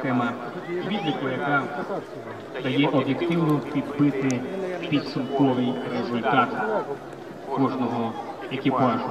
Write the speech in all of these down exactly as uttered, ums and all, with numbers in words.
схема відліку, яка дає об'єктивно підбити підсумковий результат кожного екіпажу.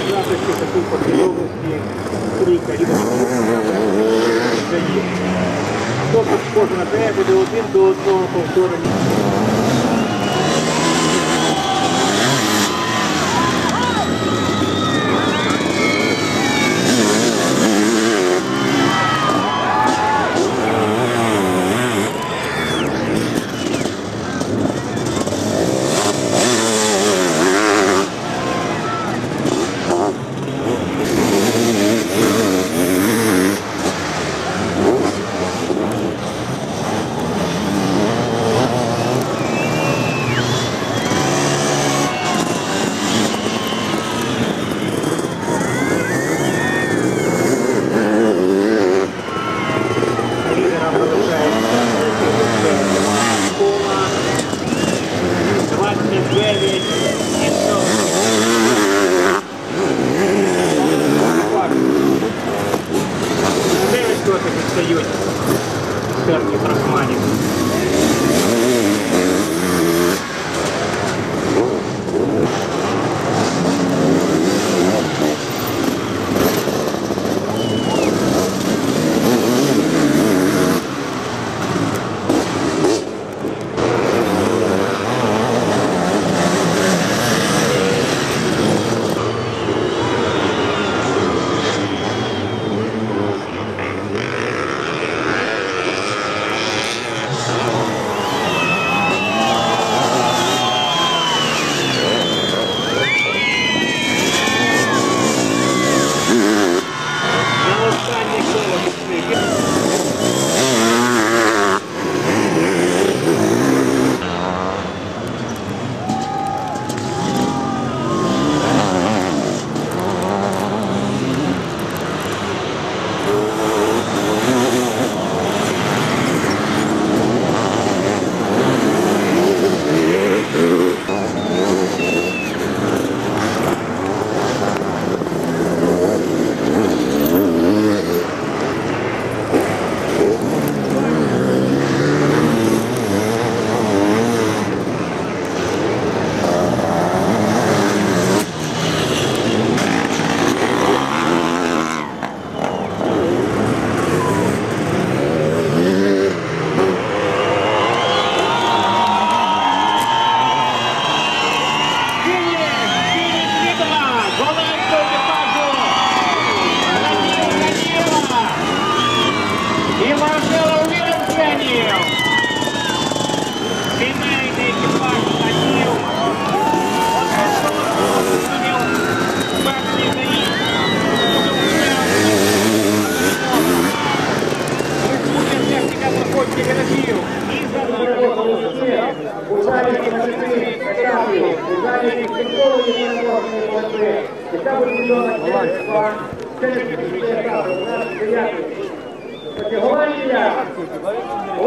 Латвия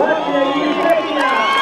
и Латвия!